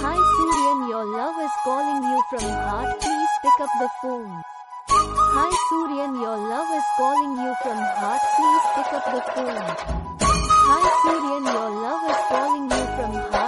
Hi Suryan, your love is calling you from heart, please pick up the phone. Hi Suryan, your love is calling you from heart, please pick up the phone. Hi Suryan, your love is calling you from heart.